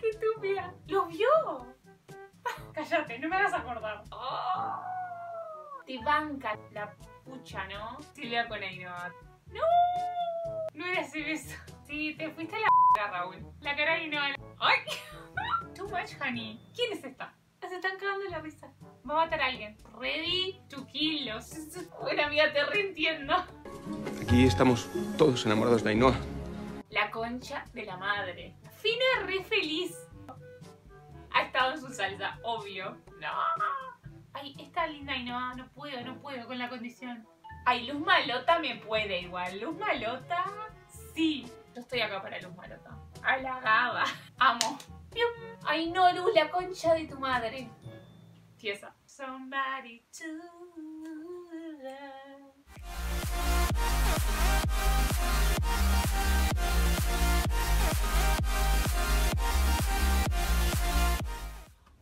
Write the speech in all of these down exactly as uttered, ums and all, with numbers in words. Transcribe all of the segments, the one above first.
¡Qué estúpida! ¡Los vio! Cállate, no me hagas acordar. Oh. Te banca la pucha, ¿no? Silvia con Ainhoa. ¡No! No era hacer eso. Sí, te fuiste a la p***, Raúl. La cara de Ainhoa. ¡Ay! Too much, honey. ¿Quién es esta? Se están cagando la risa. Va a matar a alguien. Ready to kill. Buena amiga, te reentiendo. Aquí estamos todos enamorados de Ainhoa. La concha de la madre. Fina re feliz. Ha estado en su salsa, obvio. No. Ay, esta linda Ainhoa. No puedo, no puedo con la condición. Ay, Luz Malota me puede igual. Luz Malota, sí. Yo estoy acá para Luz Malota. Halagada. Amo. Ay no, Luz, la concha de tu madre. Tiesa. Somebody to love.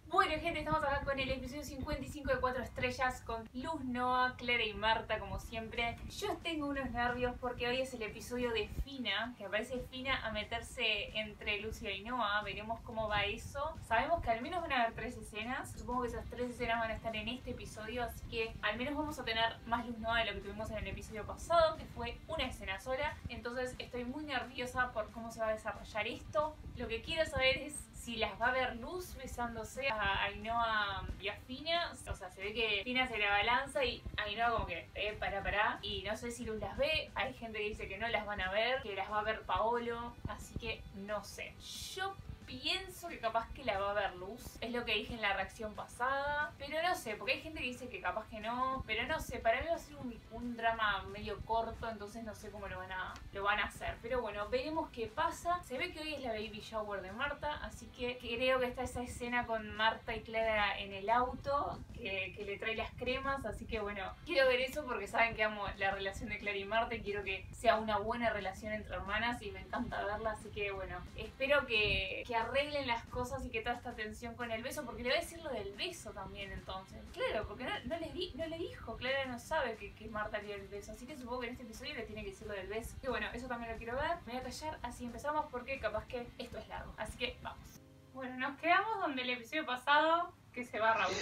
Bueno gente, estamos acá con el episodio cincuenta y cinco de cuatro estrellas con Luz, Noah, Clara y Marta como siempre. Yo tengo unos nervios porque hoy es el episodio de Fina, que aparece Fina a meterse entre Luz y Ainhoa. Veremos cómo va eso. Sabemos que al menos van a haber tres escenas. Supongo que esas tres escenas van a estar en este episodio, así que al menos vamos a tener más Luz, Noah de lo que tuvimos en el episodio pasado, que fue una escena sola. Entonces estoy muy nerviosa por cómo se va a desarrollar esto. Lo que quiero saber es si las va a ver Luz besándose a Ainhoa y a Fina. O sea, se ve que Fina se la balanza y Ainhoa como que, eh, para, para. Y no sé si Luz las ve. Hay gente que dice que no las van a ver, que las va a ver Paolo. Así que no sé. Yo pienso que capaz que la va a ver Luz. Es lo que dije en la reacción pasada. Pero no sé, porque hay gente que dice que capaz que no. Pero no sé, para mí va a ser un, un drama medio corto. Entonces no sé cómo lo van, a, lo van a hacer. Pero bueno, veremos qué pasa. Se ve que hoy es la baby shower de Marta. Así que creo que está esa escena con Marta y Clara en el auto. Que, que le trae las cremas. Así que bueno, quiero ver eso porque saben que amo la relación de Clara y Marta. Y quiero que sea una buena relación entre hermanas. Y me encanta verla. Así que bueno, espero que... que arreglen las cosas y que toda esta tensión con el beso, porque le voy a decir lo del beso también entonces. Claro, porque no, no, les di, no le dijo, Clara no sabe que, que Marta le dio el beso, así que supongo que en este episodio le tiene que decir lo del beso. Y bueno, eso también lo quiero ver. Me voy a callar, así empezamos porque capaz que esto es largo. Así que vamos. Bueno, nos quedamos donde el episodio pasado, que se va Raúl.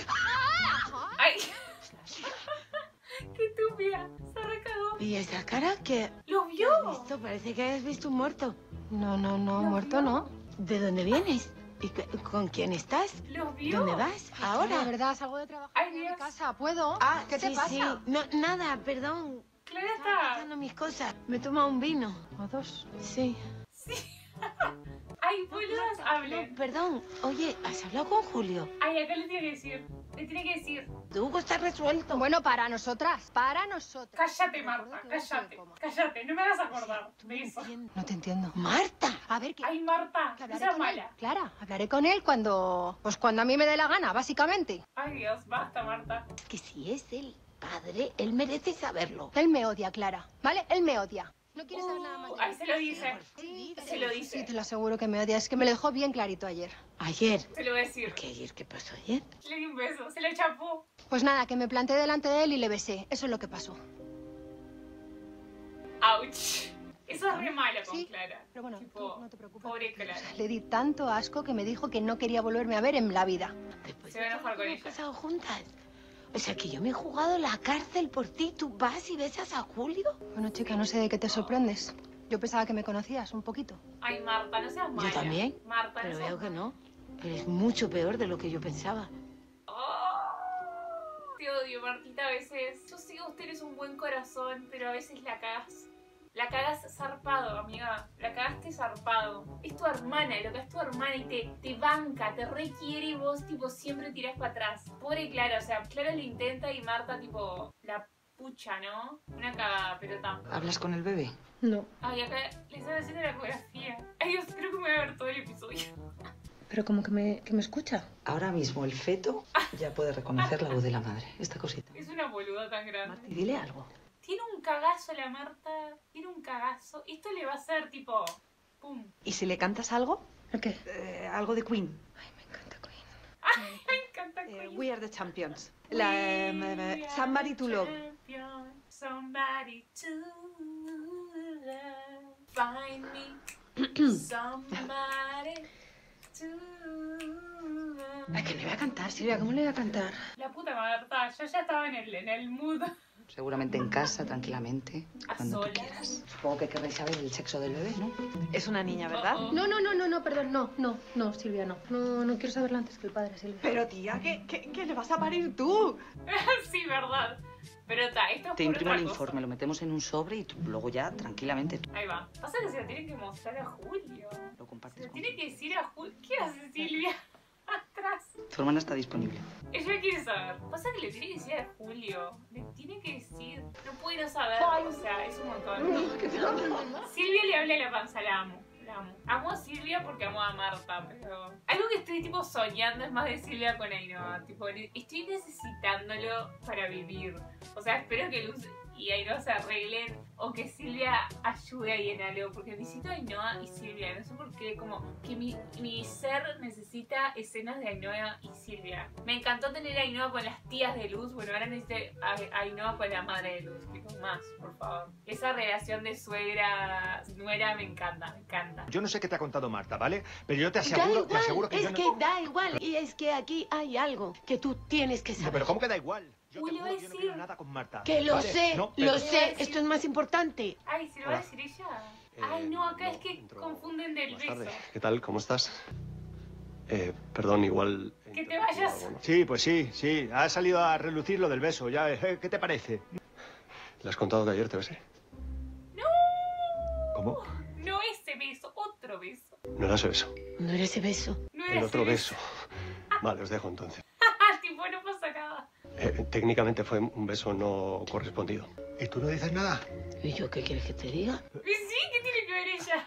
¡Ay! ¡Qué estúpida! Se recagó. ¿Y esa cara que...? ¡Lo vio! Esto parece que hayas visto un muerto. No, no, no, muerto no. ¿De dónde vienes? ¿Y con quién estás? ¿Los vio? ¿Dónde vas? Ay, ahora. La verdad, salgo de trabajo. Ay, en mi casa. ¿Puedo? Ah, ¿qué sí, te pasa? Sí. No, nada, perdón. Clara está pasando mis cosas. Me toma un vino. ¿O dos? Sí. Sí. Ay, boludas, hablé. No, perdón. Oye, ¿has hablado con Julio? Ay, acá le tiene que decir. Le tiene que decir. Tú estás resuelto. Bueno, para nosotras. Para nosotras. Cállate, Marta. Cállate. Cállate. No me hagas acordar. Sí, me entiendo. No te entiendo. Marta. A ver qué. Ay, Marta. Que esa mala. Él. Clara, hablaré con él cuando. Pues cuando a mí me dé la gana, básicamente. Ay, Dios, basta, Marta. Es que si es el padre, él merece saberlo. Él me odia, Clara. ¿Vale? Él me odia. No quieres uh, saber nada más. Ahí se lo dice. Sí, se lo dice. Sí, te lo aseguro que me odia. Es que me lo dejó bien clarito ayer. ¿Ayer? Se lo voy a decir. ¿Por qué ayer? ¿Qué pasó ayer? Le di un beso. Se le chapó. Pues nada, que me planté delante de él y le besé. Eso es lo que pasó. ¡Auch! Eso es re malo con sí, Clara. Pero bueno, tipo, no te preocupes. Pobre Clara. Le di tanto asco que me dijo que no quería volverme a ver en la vida. Después se va a enojar con ella. Pasado juntas. O sea, que yo me he jugado la cárcel por ti. ¿Tú vas y besas a Julio? Bueno, chica, no sé de qué te sorprendes. Yo pensaba que me conocías un poquito. Ay, Marta, no seas mala. Yo también, Marta, pero no veo que no. Eres mucho peor de lo que yo pensaba. Oh, te odio, Martita, a veces. Yo sé que vos tenés un buen corazón, pero a veces la cagas. La cagas zarpado, amiga. La cagaste zarpado. Es tu hermana, lo que es tu hermana y te, te banca, te requiere y vos, tipo, siempre tirás para atrás. Pobre Clara, o sea, Clara lo intenta y Marta, tipo, la pucha, ¿no? Una cagada, pero tampoco. ¿Hablas con el bebé? No. Ay, acá le están haciendo la ecografía. Ay, Dios, creo que me voy a ver todo el episodio. Pero como que me, que me escucha. Ahora mismo el feto ya puede reconocer la voz de la madre. Esta cosita. Es una boluda tan grande. Marta, dile algo. Tiene un cagazo la Marta, tiene un cagazo. Esto le va a hacer tipo... ¡Pum! ¿Y si le cantas algo? ¿El qué? Eh, algo de Queen. Ay, me encanta Queen. Ay, me encanta Queen. Eh, we are the champions. La, eh, are somebody to love. Somebody to love. Find me somebody to Es que no voy a cantar, Silvia, ¿cómo le voy a cantar? La puta Marta, yo ya estaba en el, en el mood. Seguramente en casa, tranquilamente, a cuando solas. Tú quieras. Supongo que querréis saber el sexo del bebé, ¿no? Es una niña, ¿verdad? Uh-oh. No, no, no, no, no, perdón, no, no, no, Silvia, no. No, no quiero saberlo antes que el padre, Silvia. Pero tía, ¿qué, qué, qué le vas a parir tú? Sí, ¿verdad? Pero ta, esto es te imprimo el informe, lo metemos en un sobre y tú, luego ya, tranquilamente. Tú. Ahí va. Pasa que se lo tienen que mostrar a Julio. Lo compartes. Se lo tiene que decir a Julio. ¿Qué hace Silvia? Atrás. Tu hermana está disponible. Ella quiere saber. Pasa que le tiene que decir a Julio. Le tiene que decir. No puedo saber. Ay, o sea, es un montón. No, que no, no, no. Silvia le habla a la panza, la amo. La amo. Amo a Silvia porque amo a Marta, pero... Algo que estoy tipo soñando es más de Silvia con Ainhoa. Tipo, estoy necesitándolo para vivir. O sea, espero que Luz y Ainhoa se arreglen o que Silvia ayude ahí en algo. Porque necesito a Ainhoa y Silvia. No sé por qué, como que mi, mi ser necesita escenas de Ainhoa y Silvia. Me encantó tener a Ainhoa con las tías de Luz. Bueno, ahora necesito a Ainhoa con la madre de Luz. Chicos, más, por favor. Esa relación de suegra-nuera me encanta, me encanta. Yo no sé qué te ha contado Marta, ¿vale? Pero yo te aseguro, te aseguro que... Es yo que no... da igual. Y es que aquí hay algo que tú tienes que saber. No, pero ¿cómo que da igual? Yo te juro, yo no quiero nada con Marta. Que lo vale, sé, no, pero... lo sé, esto es más importante. Ay, ¿se lo va a decir ella? Eh, Ay, no, acá no, es que entro... confunden del beso. ¿Qué tal? ¿Cómo estás? Eh, perdón, igual... Que te vayas. Bueno. Sí, pues sí, sí. Ha salido a relucir lo del beso, ya. Eh, ¿qué te parece? ¿Le has contado que ayer te besé? ¡No! ¿Cómo? No ese beso, otro beso. No era ese beso. No era ese beso. No era El ese otro beso. beso. Vale, os dejo entonces. Tipo, no pasa nada. Eh, técnicamente fue un beso no correspondido. ¿Y tú no dices nada? ¿Y yo qué quieres que te diga? Sí, ¿qué tiene que ver ella?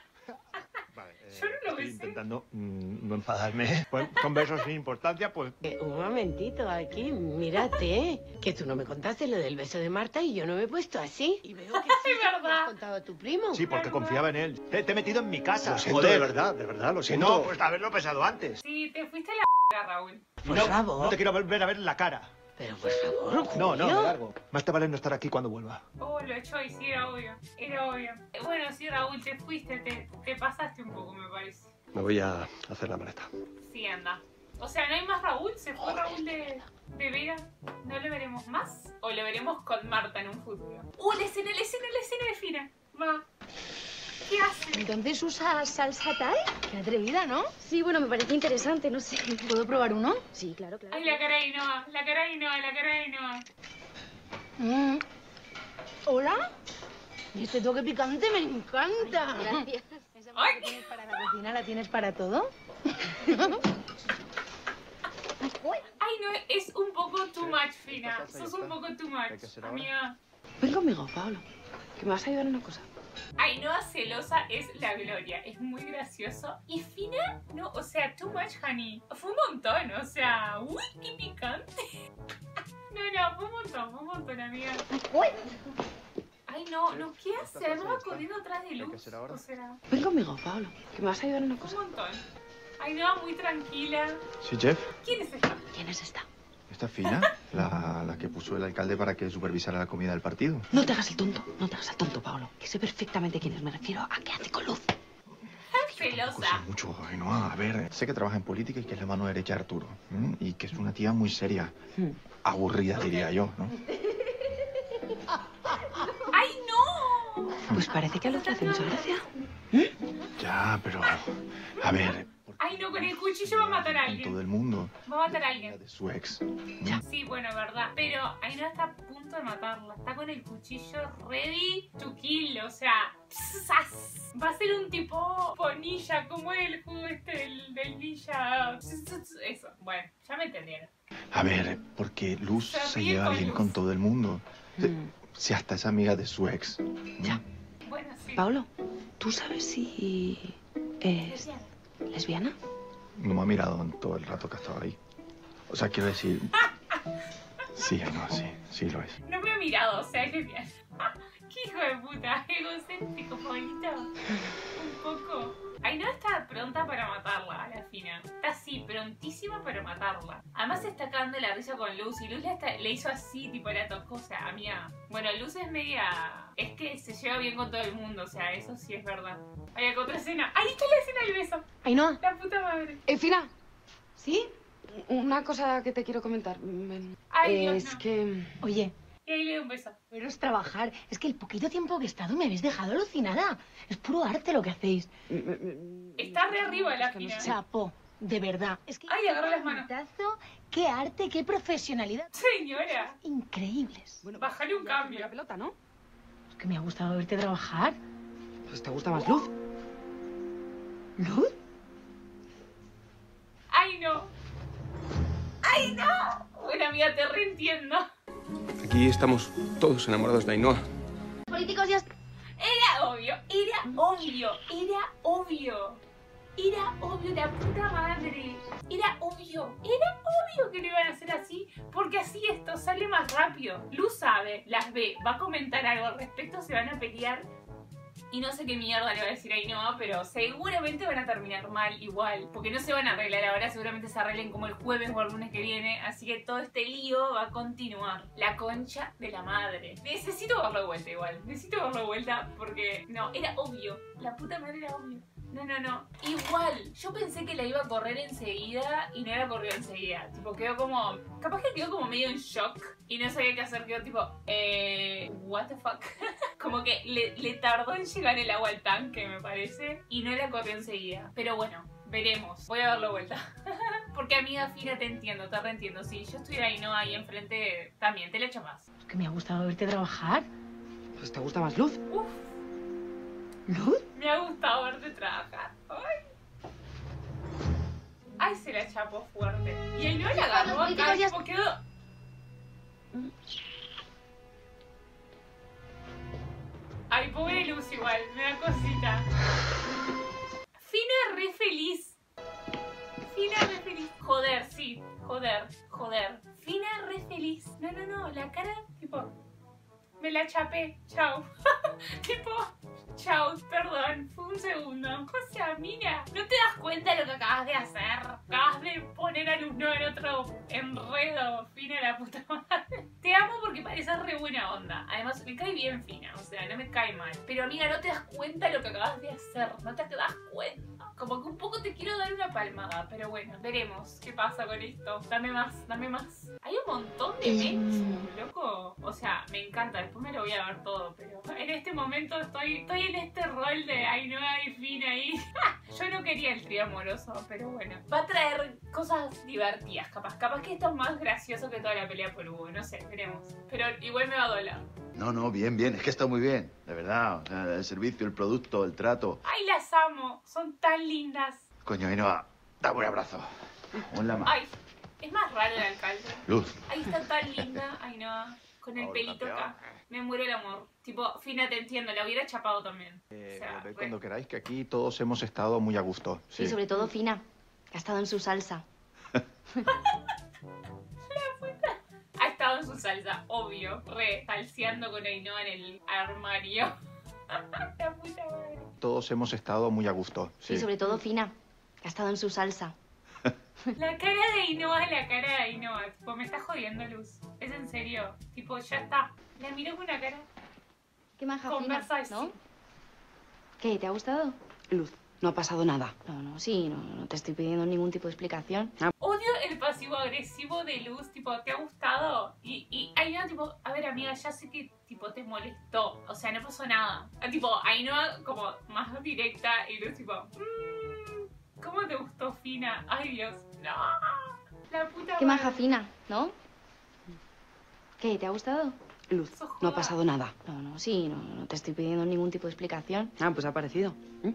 Vale, eh, yo no lo besé. Estoy intentando mm, no enfadarme. Pues, con besos sin importancia, pues... Eh, un momentito, aquí, mírate, ¿eh? Que tú no me contaste lo del beso de Marta y yo no me he puesto así. Y veo que sí, ¿verdad? Que me has contado a tu primo. Sí, porque ¿verdad? Confiaba en él. Te, te he metido en mi casa. Lo siento, joder. De verdad, de verdad, lo siento. No, pues haberlo pensado antes. Sí, te fuiste a la... Raúl. Por no, favor. No te quiero volver a ver la cara. Pero por favor, Julio. No, no, me largo. Más te vale no estar aquí cuando vuelva. Oh, lo he hecho y sí, era obvio. Era obvio. Bueno, sí, Raúl, te fuiste, te, te pasaste un poco, me parece. Me voy a hacer la maleta. Sí, anda. O sea, ¿no hay más Raúl? ¿Se fue Raúl de, de Vera? ¿No lo veremos más? ¿O lo veremos con Marta en un futuro? ¡Uh, la escena, la escena, la escena de Fina! Va. ¿Qué hace? Entonces usa salsa Thai. Qué atrevida, ¿no? Sí, bueno, me parece interesante, no sé. ¿Puedo probar uno? Sí, claro, claro. Ay, la cara de Ainhoa, la cara de Ainhoa, la cara de Ainhoa. Mm. ¿Hola? Y este toque picante me encanta. Ay, gracias. ¿Esa que tienes para la cocina la tienes para todo? Ay, no, es un poco too much, Fina. Sos un poco too much, amiga. Ven conmigo, Paolo, que me vas a ayudar en una cosa. Ainhoa celosa es la gloria, es muy gracioso. Y Fina, no, o sea, too much honey. Fue un montón, o sea, uy, qué picante. No, no, fue un montón, fue un montón, amiga. Ay, no, no, ¿qué hace? No va corriendo atrás de Luz, o sea... Ven conmigo, Paolo, que me vas a ayudar en una cosa. Un montón. Ainhoa muy tranquila. Sí, Jeff. ¿Quién es esta? ¿Quién es esta? ¿Esta Fina? La, la que puso el alcalde para que supervisara la comida del partido. No te hagas el tonto, no te hagas el tonto, Paolo. Que sé perfectamente quiénes me refiero a qué hace con Luz. Celosa. Mucho, Ainhoa. A ver, sé que trabaja en política y que es la mano derecha de Arturo. ¿M? Y que es una tía muy seria. Aburrida, okay. Diría yo, ¿no? ¡Ay, no! Pues parece que a Luz le hace mucha gracia. ¿Eh? Ya, pero... A ver... Ay, no, con el cuchillo va a matar a alguien. Todo el mundo. Va a matar a alguien. De su ex. Sí, bueno, verdad. Pero Ainhoa está a punto de matarla. Está con el cuchillo ready to kill. O sea, ¡sas! Va a ser un tipo ponilla, como el juego este del, del ninja. Eso. Bueno, ya me entendieron. A ver, porque Luz se, se lleva bien con, con todo el mundo. Mm. Si hasta es amiga de su ex. Ya. Bueno, sí. Paolo, ¿tú sabes si es... ¿lesbiana? No me ha mirado en todo el rato que ha estado ahí. O sea, quiero decir... Sí, no, sí, sí lo es. No me ha mirado, o sea, es lesbiana. ¡Qué hijo de puta! Egocéntrico, Pablito. Un poco. Ainhoa está pronta para matarla a la Fina. Está así, prontísima para matarla. Además se está cagando la risa con Luz. Y Luz le, está, le hizo así, tipo la tocó, o sea, amiga. Bueno, Luz es media... Es que se lleva bien con todo el mundo, o sea, eso sí es verdad. Hay otra escena. ¡Ahí está la escena del beso! Ainhoa. La puta madre. Eh, Fina. ¿Sí? Una cosa que te quiero comentar. Ay, es Dios, no. que... Oye. Ay, un beso. Pero es trabajar. Es que el poquito tiempo que he estado me habéis dejado alucinada. Es puro arte lo que hacéis. Está re arriba la Fina. Chapo, de verdad. Es que ay, agarra las manos. Tazo, qué arte, qué profesionalidad. Señora. Increíbles. Bueno, bájale un cambio. La pelota, ¿no? Es que me ha gustado verte trabajar. Pues te gusta más Luz. ¿Luz? ¡Ay, no! ¡Ay, no! Buena amiga, te reentiendo. Aquí estamos todos enamorados de Ainhoa. Políticos ya... Era obvio, era obvio, era obvio. Era obvio, la puta madre. Era obvio, era obvio que lo iban a hacer así, porque así esto sale más rápido. Luz sabe, las ve, va a comentar algo al respecto, se van a pelear. Y no sé qué mierda le va a decir a Ainhoa, pero seguramente van a terminar mal igual. Porque no se van a arreglar ahora, seguramente se arreglen como el jueves o el lunes que viene. Así que todo este lío va a continuar. La concha de la madre. Necesito verlo de vuelta igual. Necesito verlo de vuelta porque... No, era obvio. La puta madre era obvio. No, no, no. Igual, yo pensé que la iba a correr enseguida y no la corrió enseguida. Tipo, quedó como... Capaz que quedó como medio en shock y no sabía qué hacer. Quedó tipo, eh... what the fuck. Como que le, le tardó en llegar el agua al tanque, me parece. Y no la corrió enseguida. Pero bueno, veremos. Voy a darle vuelta. Porque amiga Fina, te entiendo, te reentiendo. Si yo estuviera ahí, no, ahí enfrente, también te la echo más. Es que me ha gustado verte trabajar. Pues te gusta más Luz. Uf. ¿Luz? Me ha gustado verte trabajar. Ay, ay, se la chapó fuerte. Y él no la agarró acá, ya... quedó... Ay, pobre Luz igual, me da cosita. Fina re feliz. Fina re feliz. Joder, sí, joder, joder. Fina re feliz. No, no, no, la cara tipo... Me la chapé, chao. Tipo... Chau, perdón, fue un segundo. O sea, mira, ¿no te das cuenta de lo que acabas de hacer? Acabas de poner al uno en otro enredo, Fina, la puta madre. Te amo porque pareces re buena onda. Además, me cae bien Fina, o sea, no me cae mal. Pero amiga, ¿no te das cuenta de lo que acabas de hacer? ¿No te das cuenta? Como que un poco te quiero dar una palmada, pero bueno, veremos qué pasa con esto. Dame más, dame más. Hay un montón de memes, loco. O sea, me encanta, después me lo voy a ver todo, pero en este momento estoy... estoy en este rol de Ainhoa y Fina ahí. Yo no quería el trío amoroso, pero bueno. Va a traer cosas divertidas, capaz. Capaz que esto es más gracioso que toda la pelea por Hugo, no sé, veremos. Pero igual me va a doler. No, no, bien, bien, es que está muy bien, de verdad. O sea, el servicio, el producto, el trato. ¡Ay, las amo! Son tan lindas. Coño, Ainhoa, dame un abrazo. Un lama. Ay, es más raro el alcalde. Luz. Ahí está tan linda, Ainhoa. Con el pelito acá. Me muero el amor. Tipo, Fina, te entiendo, la hubiera chapado también. Eh, o sea, bueno. Cuando queráis, que aquí todos hemos estado muy a gusto. Sí, y sobre todo Fina, que ha estado en su salsa. La puta. Ha estado en su salsa, obvio. Re, salseando con Ainhoa en el armario. La puta madre. Todos hemos estado muy a gusto. Sí, y sobre todo Fina, que ha estado en su salsa. La cara de Ainhoa, la cara de Ainhoa. Tipo, me está jodiendo, Luz. Es en serio. Tipo, ya está. La miro con una cara. Qué maja, Fina, ¿no? ¿Qué? ¿Te ha gustado? Luz, no ha pasado nada. No, no, sí, no, no te estoy pidiendo ningún tipo de explicación. Odio el pasivo agresivo de Luz. Tipo, ¿te ha gustado? Y, y Ainhoa, tipo, a ver, amiga, ya sé que tipo te molestó. O sea, no pasó nada. Tipo, Ainhoa como más directa y Luz tipo... Mm. ¿Cómo te gustó Fina? Ay, Dios. No. La puta. Qué maja Fina, ¿no? ¿Qué? ¿Te ha gustado? Luz, no ha pasado nada. No, no, sí, no, no te estoy pidiendo ningún tipo de explicación. Ah, pues ha parecido. ¿Mm?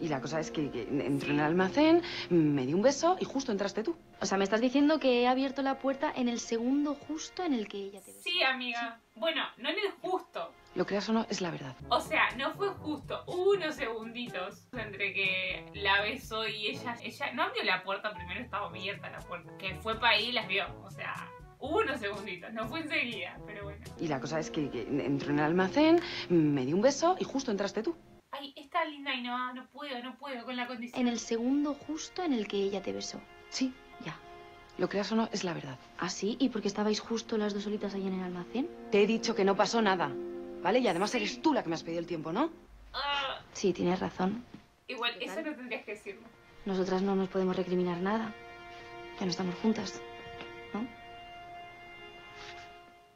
Y la cosa es que, que entré en el almacén, me di un beso y justo entraste tú. O sea, me estás diciendo que he abierto la puerta en el segundo justo en el que ella te besó. Sí, amiga. Sí. Bueno, no en el justo. Lo creas o no, es la verdad. O sea, no fue justo unos segunditos entre que la besó y ella... Ella no abrió la puerta, primero estaba abierta la puerta. Que fue para ahí y las vio, o sea... Unos segunditos, no fue enseguida, pero bueno. Y la cosa es que, que entré en el almacén, me di un beso y justo entraste tú. Ay, está linda Ainhoa, no puedo, no puedo con la condición. En el segundo justo en el que ella te besó. Sí, ya. Lo creas o no, es la verdad. ¿Ah, sí? ¿Y por qué estabais justo las dos solitas ahí en el almacén? Te he dicho que no pasó nada, ¿vale? Y además sí. Eres tú la que me has pedido el tiempo, ¿no? Uh, sí, tienes razón. Igual, eso no tendrías que decirlo. Nosotras no nos podemos recriminar nada. Ya no estamos juntas, ¿no?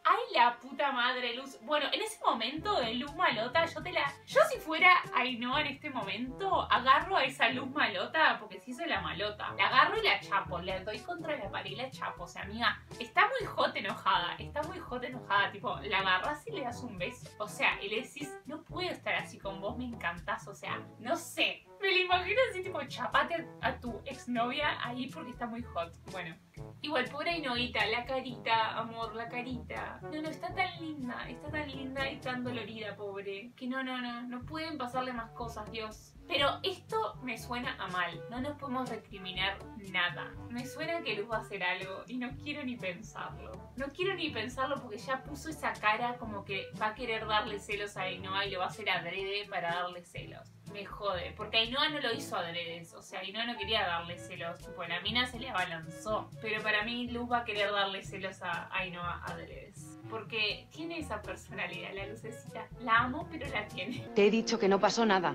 ¡Ay, la puta madre, Luz! Bueno, en ese momento de Luz Malota, yo te la... Yo si fuera Ainhoa en este momento, agarro a esa Luz Malota, porque se hizo la malota. La agarro y la chapo, la doy contra la pared y la chapo. O sea, amiga, está muy hot enojada, está muy hot enojada. Tipo, la agarras y le das un beso. O sea, y le decís, no puedo estar así con vos, me encantás. O sea, no sé. Me lo imagino así, tipo, chapate a, a tu exnovia ahí porque está muy hot. Bueno, igual, pobre Ainhoita, la carita, amor, la carita. No, no, está tan linda, está tan linda y tan dolorida, pobre. Que no, no, no, no pueden pasarle más cosas, Dios. Pero esto me suena a mal, no nos podemos recriminar nada. Me suena que Luz va a hacer algo y no quiero ni pensarlo. No quiero ni pensarlo porque ya puso esa cara como que va a querer darle celos a Ainhoa y lo va a hacer adrede para darle celos. Me jode, porque Ainhoa no lo hizo adredes. O sea, Ainhoa no quería darle celos. Tipo, la mina se le abalanzó. Pero para mí Luz va a querer darle celos a Ainhoa adredes, porque tiene esa personalidad, la lucecita. La amo, pero la tiene. Te he dicho que no pasó nada,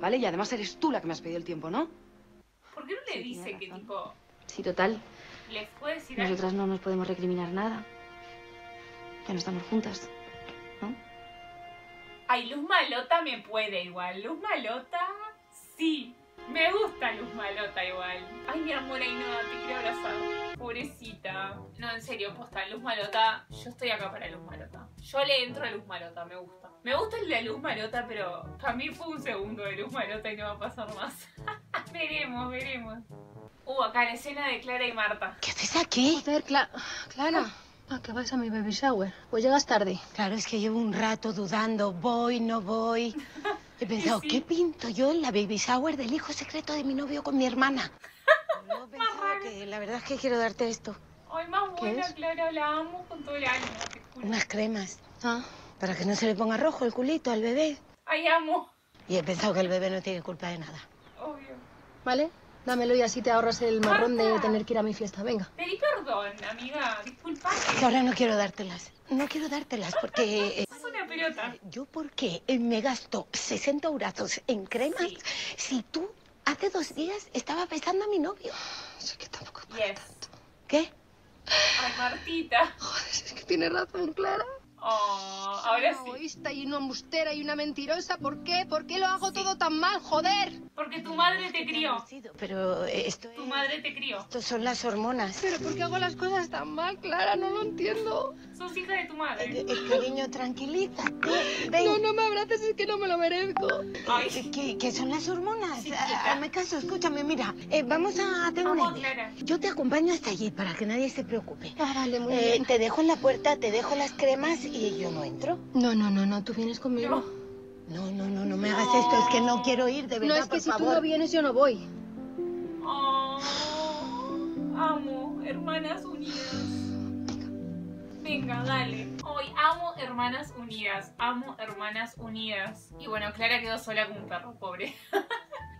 ¿vale? Y además eres tú la que me has pedido el tiempo, ¿no? ¿Por qué no le dice que tipo...? Sí, total. ¿Les puede decir algo? Nosotras no nos podemos recriminar nada. Ya no estamos juntas. Ay, Luz Malota me puede igual. Luz Malota, sí. Me gusta Luz Malota igual. Ay, mi amor, Ainhoa, te quiero abrazar. Pobrecita. No, en serio, posta, Luz Malota, yo estoy acá para Luz Malota. Yo le entro a Luz Malota, me gusta. Me gusta el de Luz Malota, pero para mí fue un segundo de Luz Malota y no va a pasar más. Veremos, veremos. Uh, acá la escena de Clara y Marta. ¿Qué haces aquí? Joder, Cla Clara. Ah. Ah, que vas a mi baby shower. Pues llegas tarde. Claro, es que llevo un rato dudando. Voy, no voy. He pensado, sí, sí. ¿Qué pinto yo en la baby shower del hijo secreto de mi novio con mi hermana? No pensaba que... La verdad es que quiero darte esto. Ay, más buena, Clara. La amo con todo el alma. Unas cremas. Ah, para que no se le ponga rojo el culito al bebé. Ay, amo. Y he pensado que el bebé no tiene culpa de nada. Obvio. ¿Vale? Dámelo y así te ahorras el marrón de tener que ir a mi fiesta, venga. Pedí perdón, amiga, disculpame. Ahora no quiero dártelas, no quiero dártelas porque... Es una pelota. ¿Yo por qué me gasto sesenta eurazos en cremas sí. si tú hace dos días estaba besando a mi novio? Eso que tampoco para yes. tanto. ¿Qué? Ay, Martita. Joder, es que tienes razón, Clara. Oh, ahora sí. Soy una egoísta y una embustera y una mentirosa. ¿Por qué? ¿Por qué lo hago sí. todo tan mal? ¡Joder! Porque tu madre te crió. Pero esto es... Tu madre te crió. Estos son las hormonas. Pero ¿por qué hago las cosas tan mal, Clara? No lo entiendo. Sos hija de tu madre. Eh, eh, cariño, tranquilízate. Ven. No, no me abraces, es que no me lo merezco. Ay. ¿Qué, qué son las hormonas? Sí, hazme caso, escúchame, mira. Eh, vamos a tener una idea. Clara. Yo te acompaño hasta allí para que nadie se preocupe. Ah, vale, muy eh, bien. Te dejo en la puerta, te dejo las cremas... ¿Y yo no entro? No, no, no, no, tú vienes conmigo. No, no, no, no me hagas oh. esto, es que no quiero ir, de verdad, por favor. No, es que si favor. tú no vienes, yo no voy. Oh, amo, hermanas unidas. Venga, dale. Hoy amo hermanas unidas, amo hermanas unidas. Y bueno, Clara quedó sola como un perro, pobre.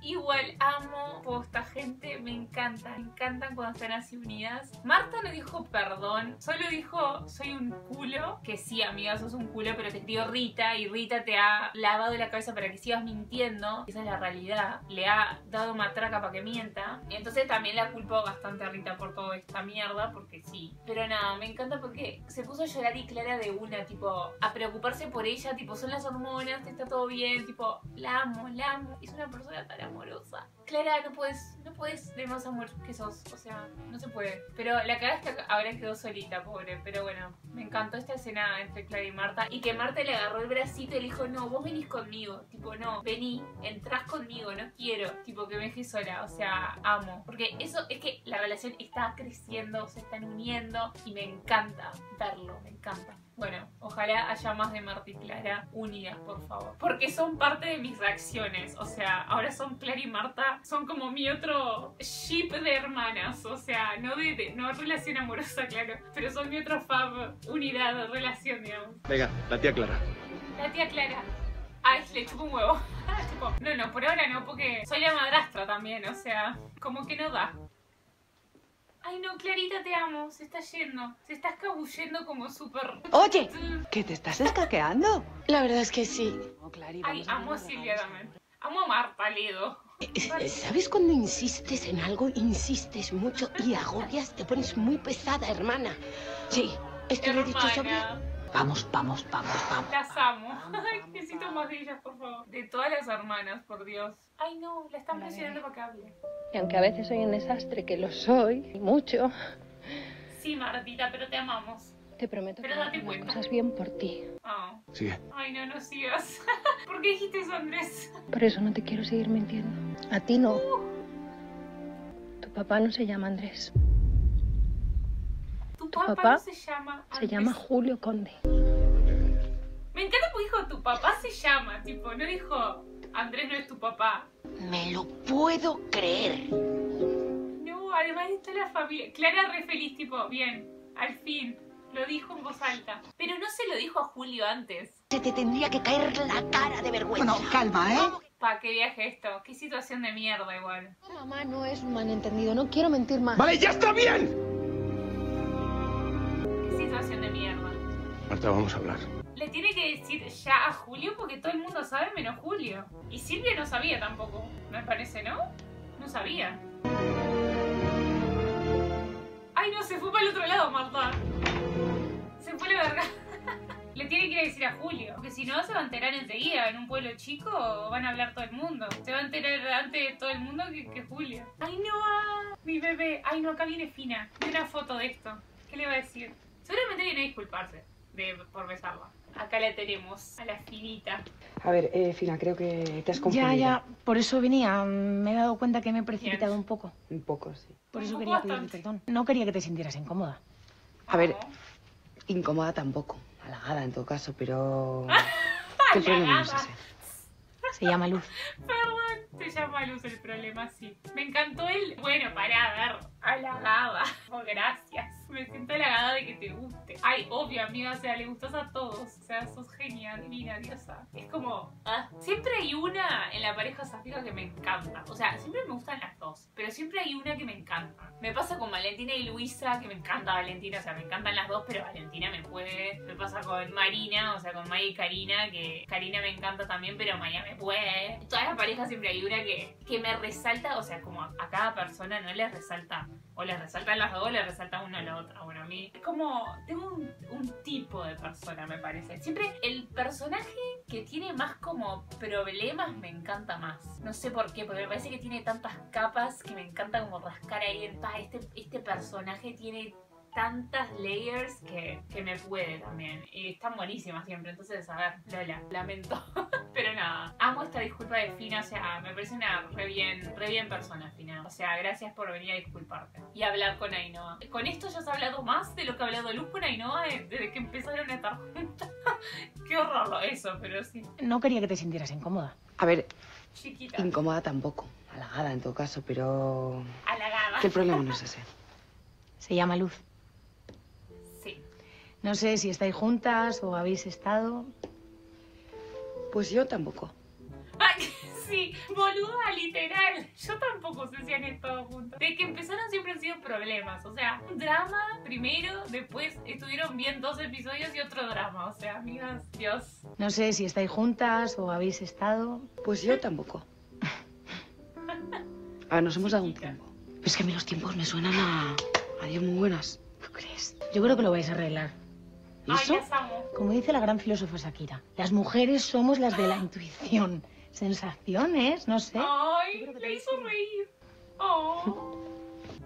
Igual amo posta gente, me encanta, me encantan cuando están así unidas. Marta no dijo perdón, solo dijo soy un culo. Que sí, amiga, sos un culo, pero te crió Rita y Rita te ha lavado la cabeza para que sigas mintiendo. Esa es la realidad, le ha dado matraca para que mienta. Entonces también la culpo bastante a Rita por toda esta mierda, porque sí. Pero nada, me encanta porque se puso a llorar y Clara de una, tipo, a preocuparse por ella, tipo, son las hormonas, está todo bien, tipo, la amo, la amo. Es una persona tan amorosa. Clara, no puedes, no puedes de más amor que sos, o sea, no se puede. Pero la cara está, ahora quedó solita, pobre, pero bueno, me encantó esta escena entre Clara y Marta, y que Marta le agarró el bracito y le dijo, no, vos venís conmigo, tipo, no, vení, entrás conmigo, no quiero, tipo, que me dejes sola, o sea, amo. Porque eso, es que la relación está creciendo, se están uniendo, y me encanta verlo, me encanta. Bueno, ojalá haya más de Marta y Clara unidas, por favor. Porque son parte de mis reacciones. O sea, ahora son Clara y Marta. Son como mi otro ship de hermanas. O sea, no de, de no relación amorosa, claro. Pero son mi otro fab unidad, relación, digamos. Venga, la tía Clara. La tía Clara. Ay, le chupo un huevo. No, no, por ahora no, porque soy la madrastra también. O sea, como que no da. Ay no, Clarita, te amo, se está yendo, se está escabullendo como súper... Oye, ¿que te estás escaqueando? La verdad es que sí. No, Clarita, ay, amo a Silvia también, amo a Marta, Ledo. ¿Sabes cuando insistes en algo? Insistes mucho y agobias, te pones muy pesada, hermana. Sí, esto lo he dicho sobre... Vamos, vamos, vamos, vamos. Las amo. Ay, necesito más de ellas, por favor. De todas las hermanas, por Dios. Ay, no, la están presionando para que hable. Y aunque a veces soy un desastre, que lo soy, y mucho... Sí, Martita, pero te amamos. Te prometo pero que date cuenta. Cosas bien por ti. Oh. Sigue. Ay, no, no sigas. ¿Por qué dijiste eso, Andrés? Por eso no te quiero seguir mintiendo. A ti no. Uh. Tu papá no se llama Andrés. Tu, tu papá, papá no se llama Andrés. Se llama Julio Conde. Me encanta porque dijo, tu papá se llama. Tipo, no dijo, Andrés no es tu papá. Me lo puedo creer. No, además está la familia. Clara re feliz, tipo, bien, al fin. Lo dijo en voz alta. Pero no se lo dijo a Julio antes. Se te tendría que caer la cara de vergüenza. Bueno, calma, ¿eh? Pa, qué viaje esto. Qué situación de mierda igual. No, mamá, no es un malentendido. No quiero mentir más. ¡Vale, ya está bien! Qué situación de mierda. Marta, vamos a hablar. Le tiene que decir ya a Julio porque todo el mundo sabe menos Julio. Y Silvia no sabía tampoco. Me parece, ¿no? No sabía. Ay, no, se fue para el otro lado, Marta. Se fue la verga. Le tiene que ir a decir a Julio. Porque si no, se va a enterar enseguida. En un pueblo chico van a hablar todo el mundo. Se va a enterar antes de todo el mundo que, que Julio. ¡Ay, no! Mi bebé. ¡Ay, no! Acá viene Fina. Vi una foto de esto. ¿Qué le va a decir? Seguramente viene a disculparse de, por besarla. Acá la tenemos. A la Finita. A ver, eh, Fina, creo que te has confundido. Ya, ya. Por eso venía. Me he dado cuenta que me he precipitado un poco. Un poco, sí. Por eso quería pedirte perdón. No quería que te sintieras incómoda. A ver... Incómoda tampoco, halagada en todo caso, pero... ¿Qué problema vamos a hacer? Se llama Luz. Perdón, se llama Luz el problema, sí. Me encantó el... Bueno, pará, a ver, halagada. Oh, gracias. Me siento halagada de que te guste. Ay, obvio, amiga, o sea, le gustas a todos. O sea, sos genia, divina, diosa. Es como... Ah. Siempre hay una en la pareja zafiro que me encanta. O sea, siempre me gustan las dos, pero siempre hay una que me encanta. Me pasa con Valentina y Luisa, que me encanta Valentina. O sea, me encantan las dos, pero Valentina me puede. Me pasa con Marina, o sea, con Maya y Karina, que Karina me encanta también, pero Maya me puede. En todas las parejas siempre hay una que, que me resalta, o sea, como a, a cada persona no le resalta. O les resaltan las dos, o les resalta una a la otra. Bueno, a mí es como... Tengo un, un tipo de persona, me parece. Siempre el personaje que tiene más como problemas me encanta más. No sé por qué, porque me parece que tiene tantas capas que me encanta como rascar ahí en paz. Este, este personaje tiene... tantas layers que, que me puede también. Y están buenísimas siempre, entonces, a ver, Lola, lamento. Pero nada, amo esta disculpa de Fina, o sea, me parece una re bien, re bien persona, Fina. O sea, gracias por venir a disculparte y hablar con Ainhoa. Con esto ya has hablado más de lo que ha hablado Luz con Ainhoa desde que empezaron a estar juntas. Qué horror eso, pero sí. No quería que te sintieras incómoda. A ver, chiquita. Incómoda tampoco, halagada en todo caso, pero... Halagada. ¿Qué problema no es ese? Se llama Luz. No sé si estáis juntas o habéis estado. Pues yo tampoco. ¡Ay, sí! Boluda, literal. Yo tampoco sé si han estado juntas. Desde que empezaron siempre han sido problemas. O sea, un drama primero, después estuvieron bien dos episodios y otro drama. O sea, amigas, Dios. No sé si estáis juntas o habéis estado. Pues yo tampoco. A ver, nos hemos dado un tiempo. Pero es que a mí los tiempos me suenan a... Adiós, muy buenas. ¿Tú crees? Yo creo que lo vais a arreglar. ¿Y eso? Ay, las amo. Como dice la gran filósofa Shakira, las mujeres somos las de la intuición. Sensaciones, no sé. Ay, le hizo reír. Oh.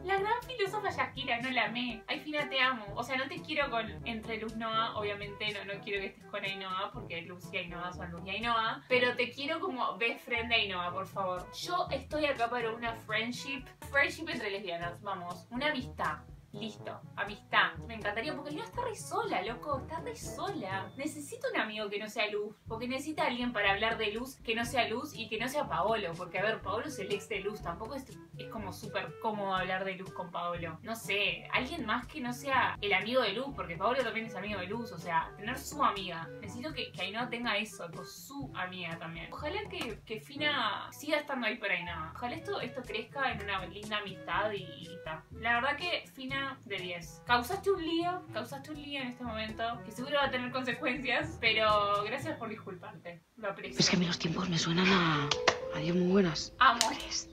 La gran filósofa Shakira, no la amé. Ay, Fina, te amo. O sea, no te quiero con... Entre Luz Noah, obviamente no, no quiero que estés con Ainhoa, porque Luz y Ainhoa son Luz y Ainhoa. Pero te quiero como best friend de Ainhoa, por favor. Yo estoy acá para una friendship. Friendship entre lesbianas, vamos. Una amistad. Listo, amistad. Me encantaría porque no está re sola, loco. Está re sola. Necesito un amigo que no sea Luz. Porque necesita a alguien para hablar de Luz que no sea Luz y que no sea Paolo. Porque, a ver, Paolo es el ex de Luz. Tampoco es, es como súper cómodo hablar de Luz con Paolo. No sé, alguien más que no sea el amigo de Luz. Porque Paolo también es amigo de Luz. O sea, tener su amiga. Necesito que, que Ainhoa tenga eso. Con su amiga también. Ojalá que, que Fina siga estando ahí para Ainhoa. Ojalá esto, esto crezca en una linda amistad y, y tal. La verdad que Fina... de diez. Causaste un lío, causaste un lío en este momento, que seguro va a tener consecuencias, pero gracias por disculparte. Lo aprecio. Es que a mí los tiempos me suenan a... Adiós, muy buenas. Amores.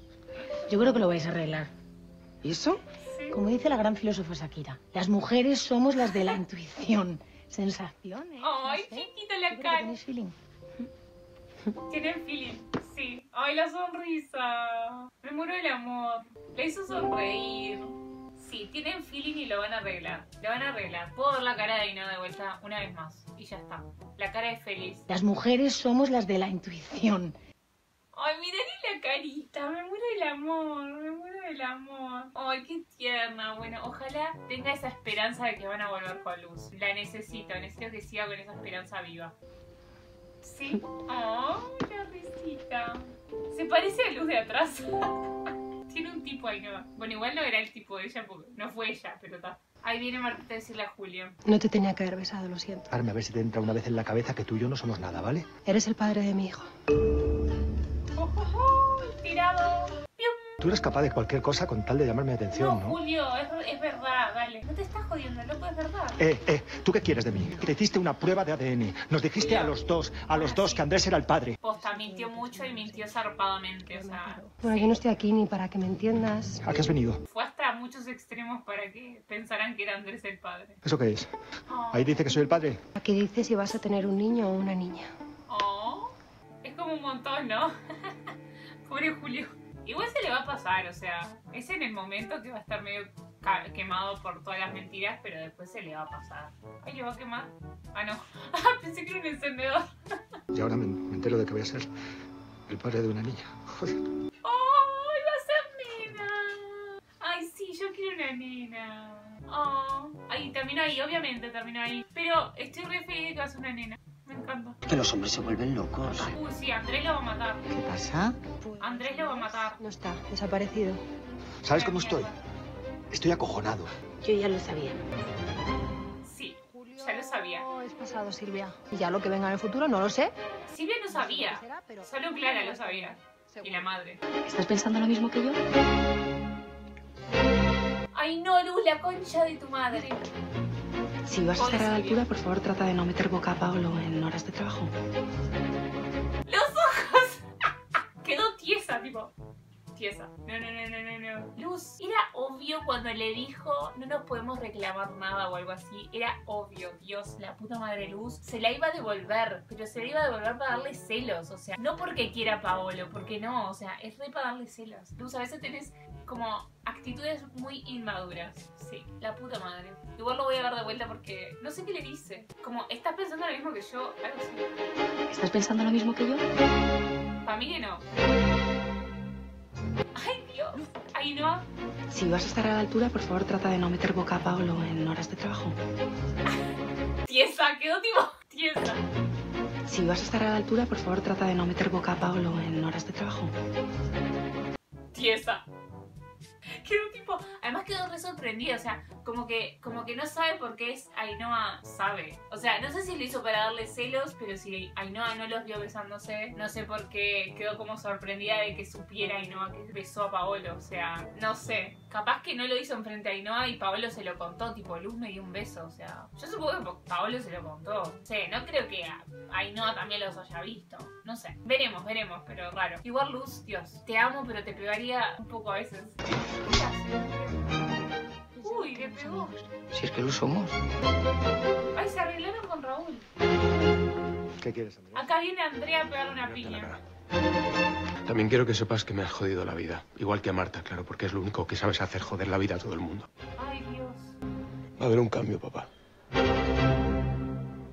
Yo creo que lo vais a arreglar. ¿Y eso? Sí. Como dice la gran filósofa Shakira, las mujeres somos las de la intuición. Sensaciones. Ay, no sé, chiquita la cara. ¿Tienes feeling? Tienen feeling, sí. Ay, la sonrisa. Me muero el amor. La hizo sonreír. Sí, tienen feeling y lo van a arreglar. Lo van a arreglar. Puedo dar la cara de Ainhoa de vuelta una vez más. Y ya está. La cara es feliz. Las mujeres somos las de la intuición. Ay, mirale la carita, me muero del amor, me muero del amor. Ay, qué tierna. Bueno, ojalá tenga esa esperanza de que van a volver con Luz. La necesito, necesito que siga con esa esperanza viva. Sí. Oh, la risita. Se parece a Luz de atrás. Tiene un tipo ahí, ¿no? Bueno, igual no era el tipo de ella, porque no fue ella, pero está. Ahí viene Marta a decirle a Julio. No te tenía que haber besado, lo siento. Arme, a ver si te entra una vez en la cabeza que tú y yo no somos nada, ¿vale? Eres el padre de mi hijo. Tú eres capaz de cualquier cosa con tal de llamarme la atención, ¿no? No, Julio, es, es verdad, vale. No te estás jodiendo, loco, es verdad. Eh, eh, ¿tú qué quieres de mí? Que te hiciste una prueba de A D N. Nos dijiste Julio. a los dos, a los ah, dos, sí. que Andrés era el padre. Posta, mintió mucho y mintió zarpadamente, o sea... Bueno, sí. Yo no estoy aquí ni para que me entiendas. ¿A qué has venido? Fue hasta muchos extremos para que pensaran que era Andrés el padre. ¿Eso qué es? Oh. Ahí dice que soy el padre. Aquí dice si vas a tener un niño o una niña. Oh, es como un montón, ¿no? Pobre Julio. Igual se le va a pasar, o sea, es en el momento que va a estar medio quemado por todas las mentiras, pero después se le va a pasar. Ay, ¿le va a quemar? Ah, no. Ah, pensé que era un encendedor. Y ahora me, me entero de que voy a ser el padre de una niña. Joder. ¡Oh, va a ser nena! Ay, sí, yo quiero una nena. Oh. Ay, termino ahí, obviamente termino ahí. Pero estoy re feliz de que va a ser una nena. Me encanta. Que los hombres se vuelven locos. Uy, sí, Andrés lo va a matar. ¿Qué pasa? Andrés lo va a matar. No está, desaparecido. ¿Sabes cómo estoy? Estoy acojonado. Yo ya lo sabía. Sí, ya lo sabía. No, es pasado, Silvia. Y ya lo que venga en el futuro, no lo sé. Silvia no sabía. Solo Clara lo sabía. Y la madre. ¿Estás pensando lo mismo que yo? Ay, no, Luz, la concha de tu madre. Si vas a estar a la altura, por favor, trata de no meter boca a Paolo en horas de trabajo. ¡Los ojos! Quedó tiesa, tipo... Tiesa. No, no, no, no, no, no. Luz, era obvio cuando le dijo no nos podemos reclamar nada o algo así. Era obvio. Dios, la puta madre Luz. Se la iba a devolver, pero se la iba a devolver para darle celos. O sea, no porque quiera Paolo, porque no. O sea, es re para darle celos. Luz, a veces tenés... como actitudes muy inmaduras. Sí, la puta madre. Igual lo voy a ver de vuelta porque no sé qué le dice. Como, ¿estás pensando lo mismo que yo? Algo así. ¿Estás pensando lo mismo que yo? Para mí que no. ¡Ay, Dios! ¡Ay, no! Si vas a estar a la altura, por favor, trata de no meter boca a Paolo en horas de trabajo. Tiesa, quedó tipo tiesa. Si vas a estar a la altura, por favor, trata de no meter boca a Paolo en horas de trabajo. Tiesa. Quedó tipo... Además quedó re sorprendida, o sea, como que, como que no sabe por qué es Ainhoa sabe. O sea, no sé si lo hizo para darle celos, pero si Ainhoa no los vio besándose, no sé por qué quedó como sorprendida de que supiera Ainhoa que besó a Paolo. O sea, no sé. Capaz que no lo hizo enfrente a Ainhoa y Paolo se lo contó, tipo, Luz me dio un beso, o sea... Yo supongo que Paolo se lo contó. No sé, no creo que Ainhoa también los haya visto. No sé. Veremos, veremos, pero raro. Igual Luz, Dios, te amo, pero te pegaría un poco a veces. Uy, le pegó. Si es que lo somos. Ay, se arreglaron con Raúl. ¿Qué quieres, Andrea? Acá viene Andrea a pegar una piña. También quiero que sepas que me has jodido la vida. Igual que a Marta, claro, porque es lo único que sabes hacer, joder la vida a todo el mundo. Ay, Dios. Va a haber un cambio, papá.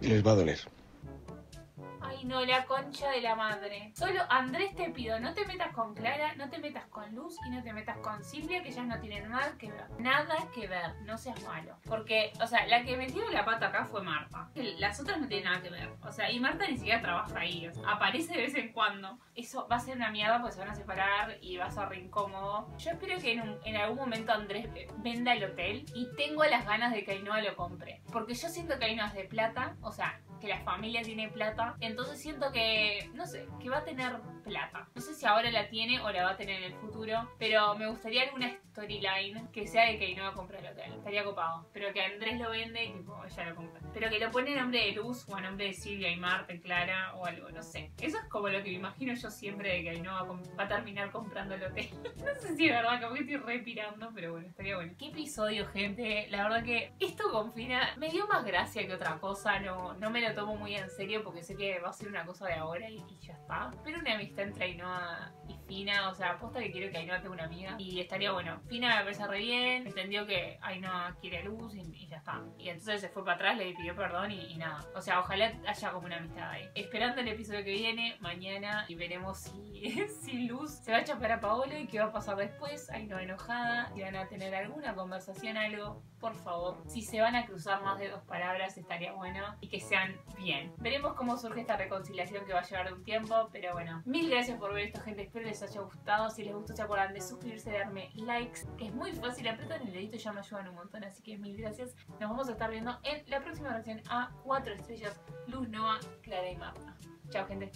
Y les va a doler. Ay, no, la concha de la madre. Solo, Andrés, te pido, no te metas con Clara, no te metas con Luz y no te metas con Silvia, que ellas no tienen nada que ver. Nada que ver, no seas malo. Porque, o sea, la que metió la pata acá fue Marta. Las otras no tienen nada que ver. O sea, y Marta ni siquiera trabaja ahí. O sea, aparece de vez en cuando. Eso va a ser una mierda porque se van a separar y va a ser re incómodo. Yo espero que en, un, en algún momento Andrés venda el hotel y tengo las ganas de que Ainhoa lo compre. Porque yo siento que Ainhoa es de plata, o sea, que la familia tiene plata. Entonces siento que, no sé, que va a tener plata. No sé si ahora la tiene o la va a tener en el futuro, pero me gustaría alguna storyline que sea de que Ainhoa compra el hotel. Estaría copado. Pero que Andrés lo vende y tipo ella lo compra. Pero que lo pone a nombre de Luz o a nombre de Silvia y Marta y Clara o algo, no sé. Eso es como lo que me imagino yo siempre de que Ainhoa va a terminar comprando el hotel. No sé si es verdad, como que estoy respirando, pero bueno, estaría bueno. Qué episodio, gente. La verdad que esto con Fina me dio más gracia que otra cosa. No, no me lo tomo muy en serio porque sé que va a ser una cosa de ahora y, y ya está. Pero una amistad entre Ainhoa y Fina, o sea, aposta que quiero que Ainhoa tenga una amiga y estaría bueno. Fina me parece re bien, entendió que Ainhoa quiere a Luz y, y ya está. Y entonces se fue para atrás, le pidió perdón y, y nada. O sea, ojalá haya como una amistad ahí. Esperando el episodio que viene, mañana, y veremos si, si Luz se va a chapar a Paolo y qué va a pasar después. Ainhoa enojada, si van a tener alguna conversación, algo, por favor. Si se van a cruzar más de dos palabras, estaría bueno y que sean bien. Veremos cómo surge esta reconciliación que va a llevar un tiempo, pero bueno. Mil gracias por ver esto, gente. Espero les haya gustado. Si les gustó, se acuerdan de suscribirse, darme likes, que es muy fácil. Apretan el dedito y ya me ayudan un montón. Así que mil gracias. Nos vamos a estar viendo en la próxima reacción a cuatro estrellas. Luz, Noah, Clara y Marta. Chao, gente.